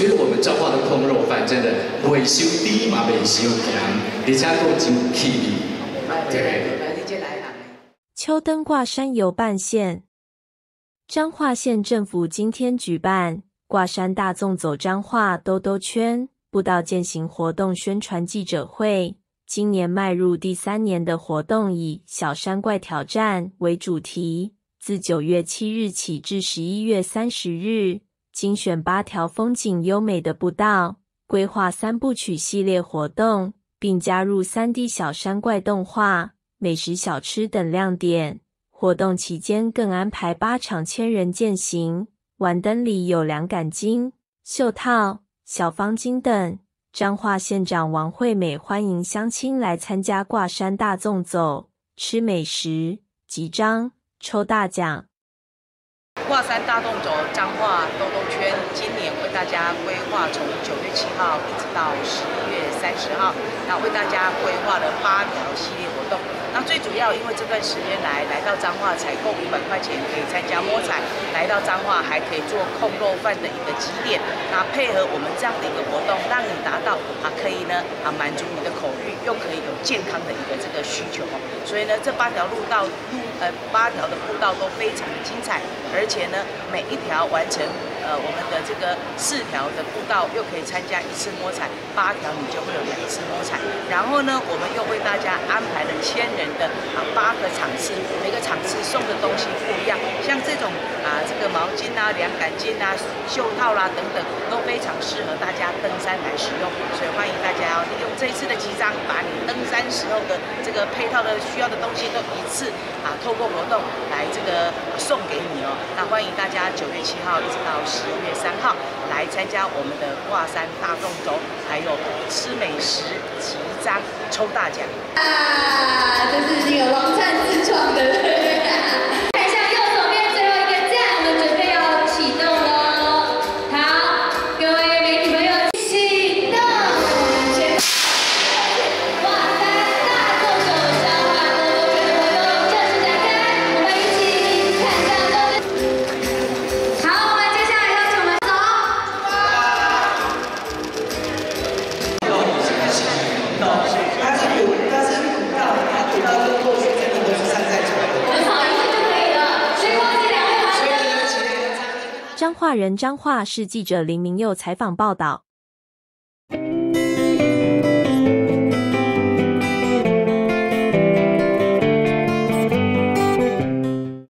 觉得我们彰化的空肉饭真的未收低嘛，未收甜，而且够真气味。对。秋灯挂山游伴县，彰化县政府今天举办挂山大纵走彰化兜兜圈步道健行活动宣传记者会。 今年迈入第3年的活动，以“小山怪挑战”为主题，自9月7日起至11月30日，精选8条风景优美的步道，规划3部曲系列活动，并加入3D 小山怪动画、美食小吃等亮点。活动期间更安排8场千人健行，晚灯里有2杆巾、袖套、小方巾等。 彰化县长王惠美欢迎乡亲来参加挂山大纵走，吃美食、集章、抽大奖。挂山大纵走彰化兜兜圈，今年为大家规划从9月7号一直到11月30号，那为大家规划了8条系列活动。那最主要，因为这段时间来到彰化采购500块钱可以参加摸彩，来到彰化还可以做控肉饭的一个集点。那配合我们这样的一个活动，让你达到可以呢满足你的口欲，又可以有健康的一个这个需求。所以呢，这8条的步道都非常精彩，而且呢，每一条完成。 我们的这个4条的步道又可以参加1次摸彩，8条你就会有2次摸彩。然后呢，我们又为大家安排了1000人的8个场次，每个场次送的东西不一样，像这种这个毛巾啊、2杆巾啊、袖套啦、等等，都非常适合大家登山来使用。所以欢迎大家利用这一次的集章，把你登山时候的这个配套的需要的东西都一次透过活动来这个送给你哦。那欢迎大家9月7号一直到。 10月3号来参加我们的挂山大纵走，还有吃美食、集章、抽大奖。这是那个王灿自创的。看一下右手边最后一个站，我们准备要启动喽。好，各位媒体朋友，启动！挂山大纵走彰化兜兜圈活动正式展开，我们一起看到兜兜。好。 彰化人彰化市记者林明佑采访报道。